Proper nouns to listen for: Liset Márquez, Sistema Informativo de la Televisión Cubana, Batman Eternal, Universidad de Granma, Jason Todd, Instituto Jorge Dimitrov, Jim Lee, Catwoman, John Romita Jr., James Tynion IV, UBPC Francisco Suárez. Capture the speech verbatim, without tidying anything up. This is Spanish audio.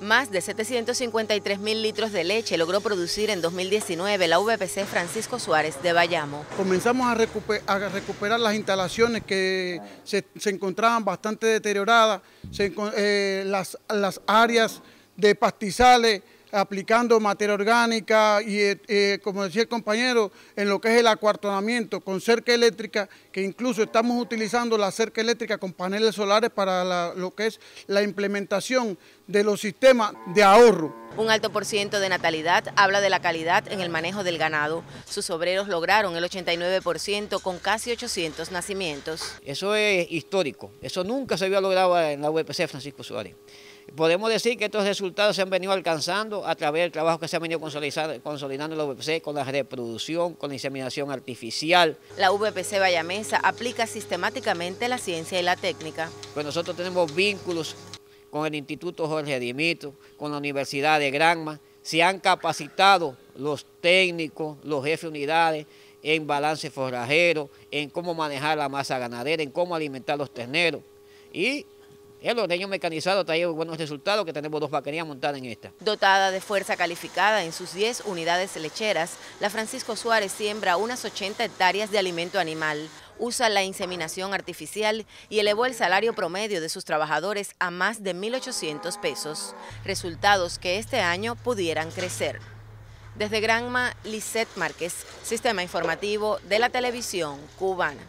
Más de setecientos cincuenta y tres mil litros de leche logró producir en dos mil diecinueve la U B P C Francisco Suárez de Bayamo. Comenzamos a recuperar, a recuperar las instalaciones que se, se encontraban bastante deterioradas, se, eh, las, las áreas de pastizales, aplicando materia orgánica y, eh, como decía el compañero, en lo que es el acuartonamiento con cerca eléctrica, que incluso estamos utilizando la cerca eléctrica con paneles solares para la, lo que es la implementación de los sistemas de ahorro. Un alto por ciento de natalidad habla de la calidad en el manejo del ganado. Sus obreros lograron el ochenta y nueve por ciento con casi ochocientos nacimientos. Eso es histórico, eso nunca se había logrado en la U B P C Francisco Suárez. Podemos decir que estos resultados se han venido alcanzando a través del trabajo que se ha venido consolidando la U B P C con la reproducción, con la inseminación artificial. La U B P C bayamesa aplica sistemáticamente la ciencia y la técnica. Pues nosotros tenemos vínculos con el Instituto Jorge Dimitrov, con la Universidad de Granma. Se han capacitado los técnicos, los jefes de unidades, en balance forrajero, en cómo manejar la masa ganadera, en cómo alimentar los terneros. Y el ordeño mecanizado ha traído buenos resultados, que tenemos dos vaquerías montadas en esta. Dotada de fuerza calificada en sus diez unidades lecheras, la Francisco Suárez siembra unas ochenta hectáreas de alimento animal, usa la inseminación artificial y elevó el salario promedio de sus trabajadores a más de mil ochocientos pesos, resultados que este año pudieran crecer. Desde Granma, Liset Márquez, Sistema Informativo de la Televisión Cubana.